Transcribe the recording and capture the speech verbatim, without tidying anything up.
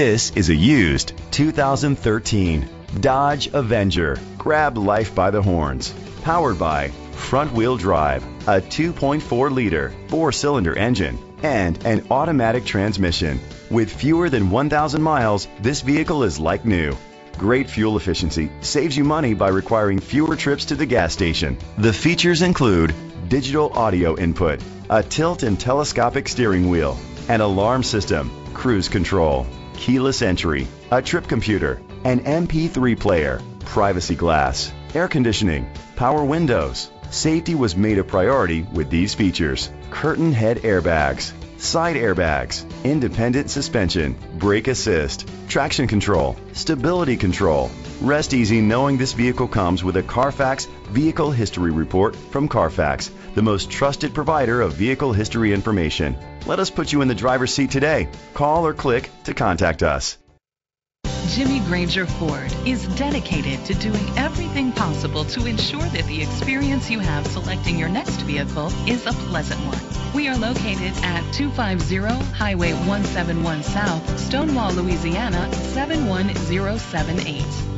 This is a used two thousand thirteen Dodge Avenger. Grab life by the horns. Powered by front-wheel drive, a two point four liter four-cylinder engine, and an automatic transmission. With fewer than one thousand miles, this vehicle is like new. Great fuel efficiency saves you money by requiring fewer trips to the gas station. The features include digital audio input, a tilt and telescopic steering wheel, an alarm system, cruise control, keyless entry, a trip computer, an M P three player, privacy glass, air conditioning, power windows. Safety was made a priority with these features: curtain head airbags, side airbags, independent suspension, brake assist, traction control, stability control. Rest easy knowing this vehicle comes with a Carfax Vehicle History Report from Carfax, the most trusted provider of vehicle history information. Let us put you in the driver's seat today. Call or click to contact us. Jimmy Granger Ford is dedicated to doing everything possible to ensure that the experience you have selecting your next vehicle is a pleasant one. We are located at two fifty Highway one seventy-one South, Stonewall, Louisiana seven one zero seven eight.